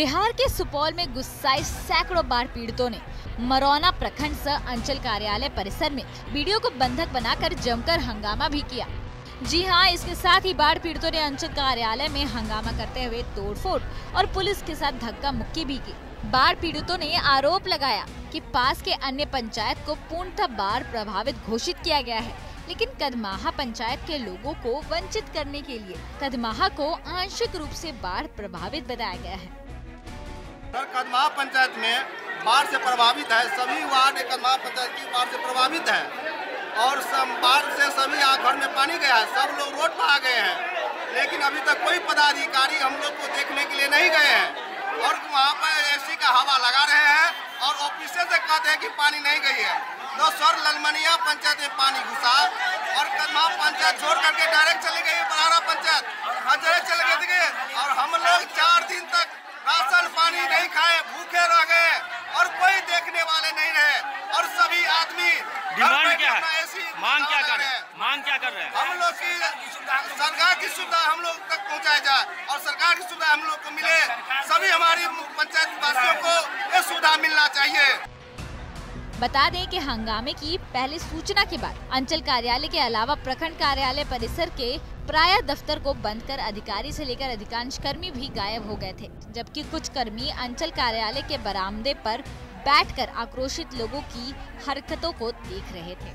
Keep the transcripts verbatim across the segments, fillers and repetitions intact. बिहार के सुपौल में गुस्साए सैकड़ों बाढ़ पीड़ितों ने मरौना प्रखंड सह अंचल कार्यालय परिसर में बीडीओ को बंधक बनाकर जमकर हंगामा भी किया। जी हाँ, इसके साथ ही बाढ़ पीड़ितों ने अंचल कार्यालय में हंगामा करते हुए तोड़फोड़ और पुलिस के साथ धक्का मुक्की भी की। बाढ़ पीड़ितों ने आरोप लगाया कि पास के अन्य पंचायत को पूर्णतः बाढ़ प्रभावित घोषित किया गया है, लेकिन कदमाहा पंचायत के लोगों को वंचित करने के लिए कदमाहा को आंशिक रूप से बाढ़ प्रभावित बताया गया है। कदमाहा पंचायत में बाढ़ से प्रभावित है, सभी वार्ड कदमाहा पंचायत की बाढ़ से प्रभावित है और बाढ़ से सभी घर में पानी गया है, सब लोग रोड पर आ गए हैं, लेकिन अभी तक कोई पदाधिकारी हम लोग को देखने के लिए नहीं गए हैं और वहाँ पर एसी का हवा लगा रहे हैं और ऑफिसर से कहते हैं कि पानी नहीं गई है। तो सर ललमिया पंचायत में पानी घुसा और कदमा पंचायत छोड़ करके डायरेक्ट चली गई बरारा पंचायत हजरे चले गए और हम लोग चार दिन तक राशन पानी नहीं खाए, भूखे रह गए और कोई देखने वाले नहीं रहे और सभी आदमी डिमांड क्या है, मांग क्या कर रहे हैं, मांग क्या कर रहे हैं हम लोग की सरकार की सुविधा हम लोग तक पहुँचाया जाए और सरकार की सुविधा हम लोग को मिले, सभी हमारी पंचायत वासियों को ये सुविधा मिलना चाहिए। बता दें कि हंगामे की पहले सूचना के बाद अंचल कार्यालय के अलावा प्रखंड कार्यालय परिसर के प्राय दफ्तर को बंद कर अधिकारी से लेकर अधिकांश कर्मी भी गायब हो गए थे, जबकि कुछ कर्मी अंचल कार्यालय के बरामदे पर बैठकर आक्रोशित लोगों की हरकतों को देख रहे थे।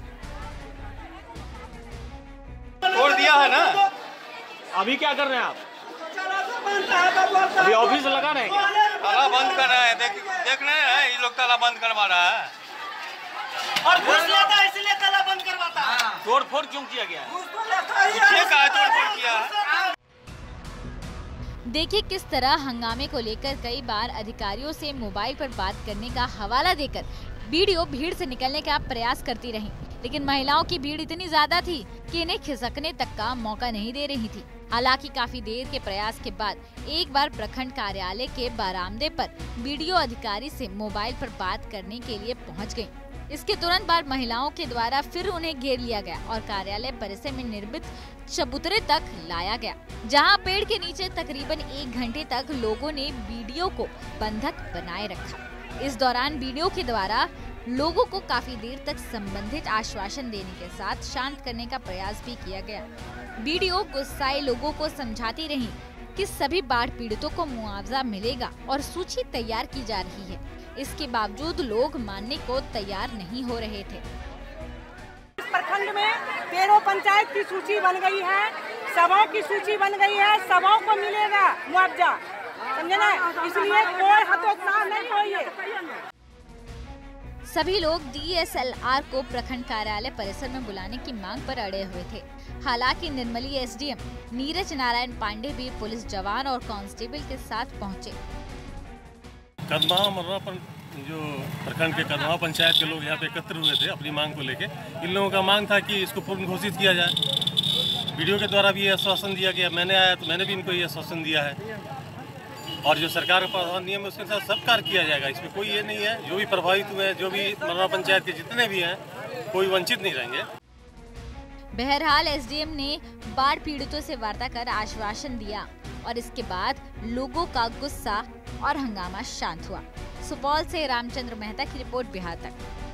छोड़ दिया है ना, अभी क्या कर रहे हैं आप? अभी ऑफिस लगा रहे हैं क्या? ताला बंद कर रहा है, देख देख रहे हैं ये लोग ताला बंद करवा रहा है और घुस लेता है, इसलिए ताला बंद करवाता है। तोड़फोड़ क्यों किया गया? तोड़फोड़ किया। देखिए किस तरह हंगामे को लेकर कई बार अधिकारियों से मोबाइल पर बात करने का हवाला देकर बीडीओ भीड़ से निकलने का प्रयास करती रही, लेकिन महिलाओं की भीड़ इतनी ज्यादा थी कि इन्हें खिसकने तक का मौका नहीं दे रही थी। हालांकि काफी देर के प्रयास के बाद एक बार प्रखंड कार्यालय के बरामदे पर बीडीओ अधिकारी से मोबाइल पर बात करने के लिए पहुंच गईं। इसके तुरंत बाद महिलाओं के द्वारा फिर उन्हें घेर लिया गया और कार्यालय परिसर में निर्मित चबूतरे तक लाया गया, जहां पेड़ के नीचे तकरीबन एक घंटे तक लोगों ने बीडीओ को बंधक बनाए रखा। इस दौरान बीडीओ के द्वारा लोगों को काफी देर तक संबंधित आश्वासन देने के साथ शांत करने का प्रयास भी किया गया। बीडीओ गुस्साए लोगों को समझाती रही कि सभी बाढ़ पीड़ितों को मुआवजा मिलेगा और सूची तैयार की जा रही है, इसके बावजूद लोग मानने को तैयार नहीं हो रहे थे। प्रखंड में तेरह पंचायत की सूची बन गई है, सभाओं की सूची बन गई है, सभाओं को मिलेगा मुआवजा, समझे ना, इसलिए कोई हतोत्साह नहीं होइए। सभी लोग डी एस एल आर को प्रखंड कार्यालय परिसर में बुलाने की मांग पर अड़े हुए थे। हालांकि Nirmali S D M Neeraj Narayan Pandey भी पुलिस जवान और कांस्टेबल के साथ पहुंचे। कदमाहा मरौना पर जो प्रखंड के कदमाहा पंचायत के लोग यहाँ पे एकत्र हुए थे अपनी मांग को लेके, इन लोगों का मांग था कि इसको पूर्ण घोषित किया जाए। वीडियो के द्वारा भी आश्वासन दिया गया, मैंने आया तो मैंने भी इनको ये आश्वासन दिया है और जो सरकार का प्रावधान नियम है उसके साथ सब कार्य किया जाएगा, इसमें कोई ये नहीं है। जो भी प्रभावित हुए हैं, जो भी मरौना पंचायत के जितने भी हैं, कोई वंचित नहीं रहेंगे। बहरहाल एस डी एम ने बाढ़ पीड़ितों से वार्ता कर आश्वासन दिया और इसके बाद लोगों का गुस्सा और हंगामा शांत हुआ। सुपौल से रामचंद्र मेहता की रिपोर्ट, बिहार तक।